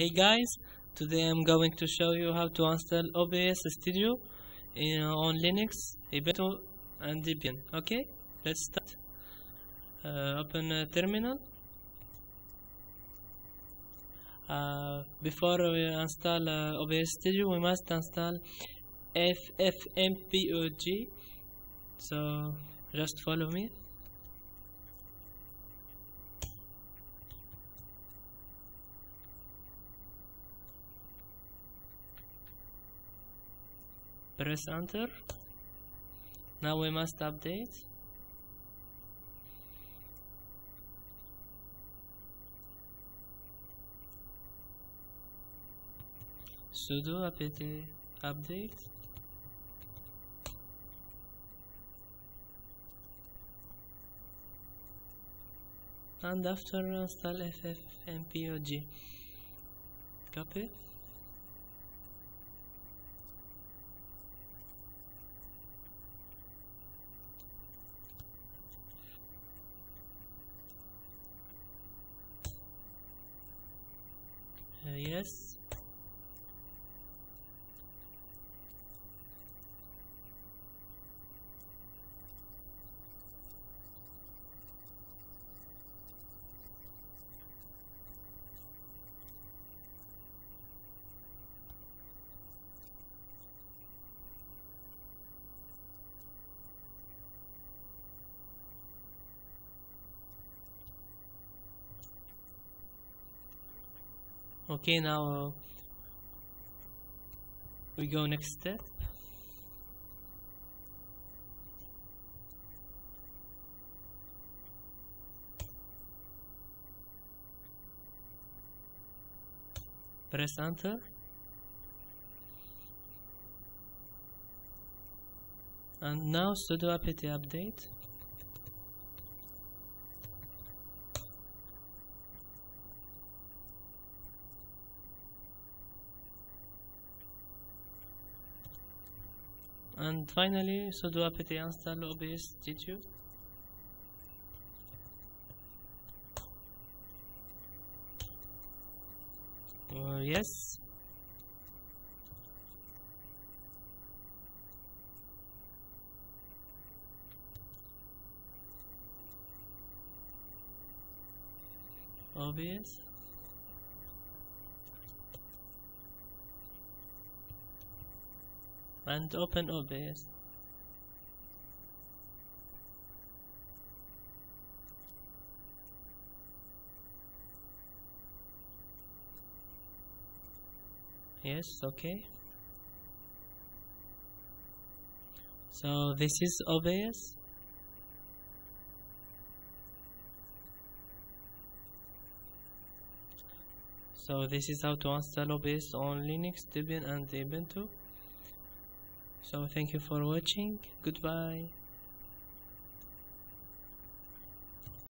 Hey guys, today I'm going to show you how to install OBS Studio on Linux, Ubuntu and Debian. Okay, let's start. Open a terminal. Before we install OBS Studio, we must install ffmpeg. So just follow me. Press enter. Now we must update. Sudo apt update. And after install ffmpeg. Copy. Yes. Okay, now we go next step. Press enter and now sudo apt update. And finally, sudo apt install OBS Studio. Yes. OBS. And open OBS. Yes, okay. So this is OBS. So this is how to install OBS on Linux, Debian and Ubuntu. So thank you for watching. Goodbye.